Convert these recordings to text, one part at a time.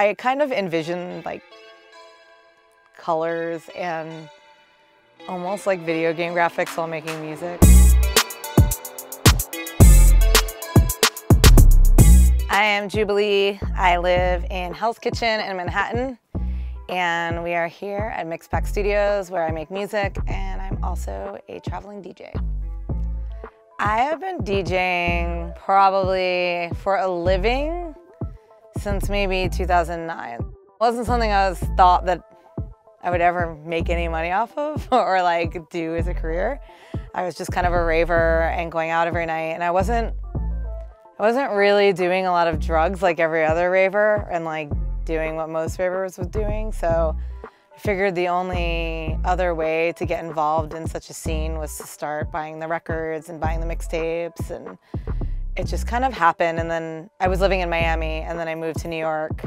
I kind of envision like colors and almost like video game graphics while making music. I am Jubilee. I live in Hell's Kitchen in Manhattan, and we are here at Mixpak Studios where I make music, and I'm also a traveling DJ. I have been DJing probably for a living since maybe 2009. It wasn't something I was thought that I would ever make any money off of or like do as a career. I was just kind of a raver and going out every night, and I wasn't really doing a lot of drugs like every other raver and like doing what most ravers was doing. So I figured the only other way to get involved in such a scene was to start buying the records and buying the mixtapes, and it just kind of happened. And then I was living in Miami, and then I moved to New York,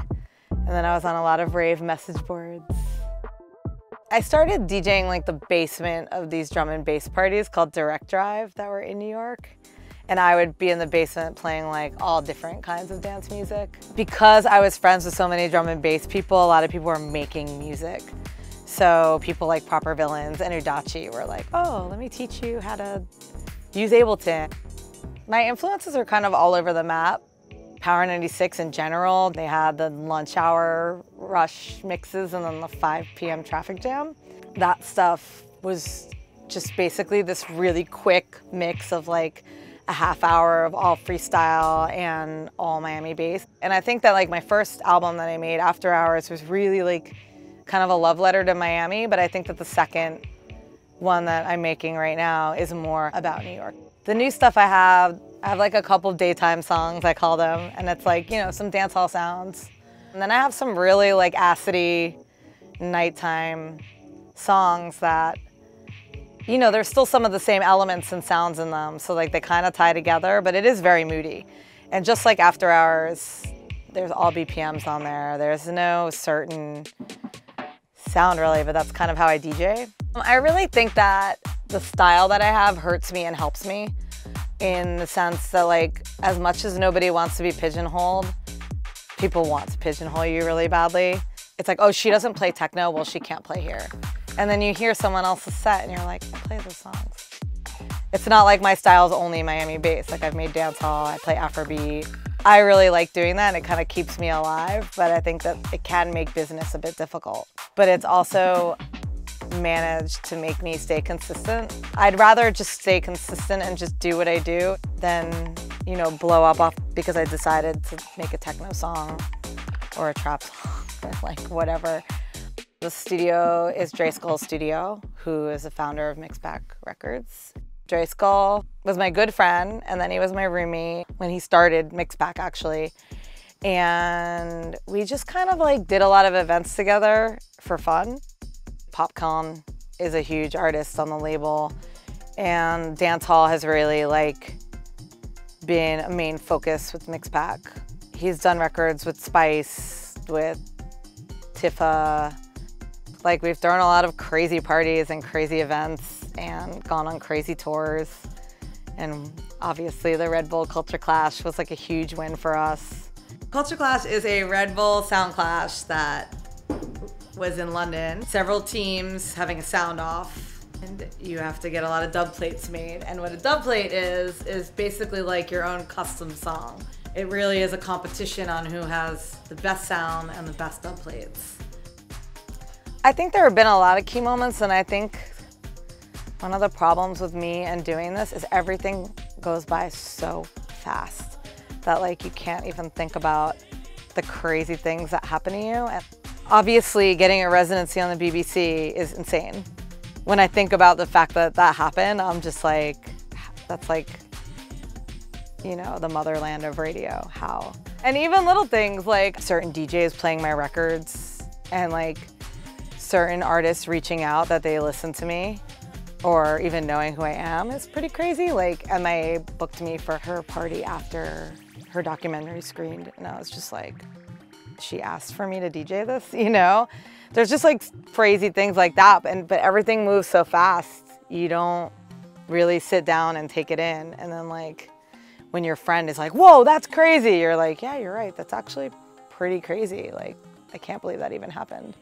and then I was on a lot of rave message boards. I started DJing like the basement of these drum and bass parties called Direct Drive that were in New York. And I would be in the basement playing like all different kinds of dance music. Because I was friends with so many drum and bass people, a lot of people were making music. So people like Proper Villains and Udachi were like, oh, let me teach you how to use Ableton. My influences are kind of all over the map. Power 96 in general, they had the lunch hour rush mixes and then the 5 p.m. traffic jam. That stuff was just basically this really quick mix of like a half hour of all freestyle and all Miami bass. And I think that like my first album that I made, After Hours, was really like kind of a love letter to Miami, but I think that the second one that I'm making right now is more about New York. The new stuff I have like a couple of daytime songs, I call them, and it's like, you know, some dance hall sounds. And then I have some really like acidy nighttime songs that, you know, there's still some of the same elements and sounds in them, so like they kind of tie together, but it is very moody. And just like After Hours, there's all BPMs on there. There's no certain sound really, but that's kind of how I DJ. I really think that the style that I have hurts me and helps me, in the sense that like, as much as nobody wants to be pigeonholed, people want to pigeonhole you really badly. It's like, oh, she doesn't play techno, well, she can't play here. And then you hear someone else's set and you're like, I play those songs. It's not like my style's only Miami bass. Like I've made dancehall, I play Afrobeat. I really like doing that, and it kind of keeps me alive, but I think that it can make business a bit difficult. But it's also managed to make me stay consistent. I'd rather just stay consistent and just do what I do than, you know, blow up off because I decided to make a techno song or a trap song or like whatever. The studio is Dre Skull's studio, who is the founder of Mixpak Records. Dre Skull was my good friend, and then he was my roommate when he started Mixpak, actually. And we just kind of like did a lot of events together for fun. Popcaan is a huge artist on the label, and dancehall has really like been a main focus with Mixpak. He's done records with Spice, with Tifa. Like we've thrown a lot of crazy parties and crazy events and gone on crazy tours. And obviously the Red Bull Culture Clash was like a huge win for us. Culture Clash is a Red Bull sound clash that was in London. Several teams having a sound off, and you have to get a lot of dub plates made. And what a dub plate is basically like your own custom song. It really is a competition on who has the best sound and the best dub plates. I think there have been a lot of key moments, and I think one of the problems with me and doing this is everything goes by so fast that like you can't even think about the crazy things that happen to you. And obviously getting a residency on the BBC is insane. When I think about the fact that that happened, I'm just like, that's like, you know, the motherland of radio, how. And even little things like certain DJs playing my records and like certain artists reaching out that they listen to me or even knowing who I am is pretty crazy. Like M.I.A. booked me for her party after her documentary screened, and I was just like, she asked for me to DJ this, you know? There's just like crazy things like that, but everything moves so fast. You don't really sit down and take it in. And then like when your friend is like, whoa, that's crazy, you're like, yeah, you're right, that's actually pretty crazy. Like, I can't believe that even happened.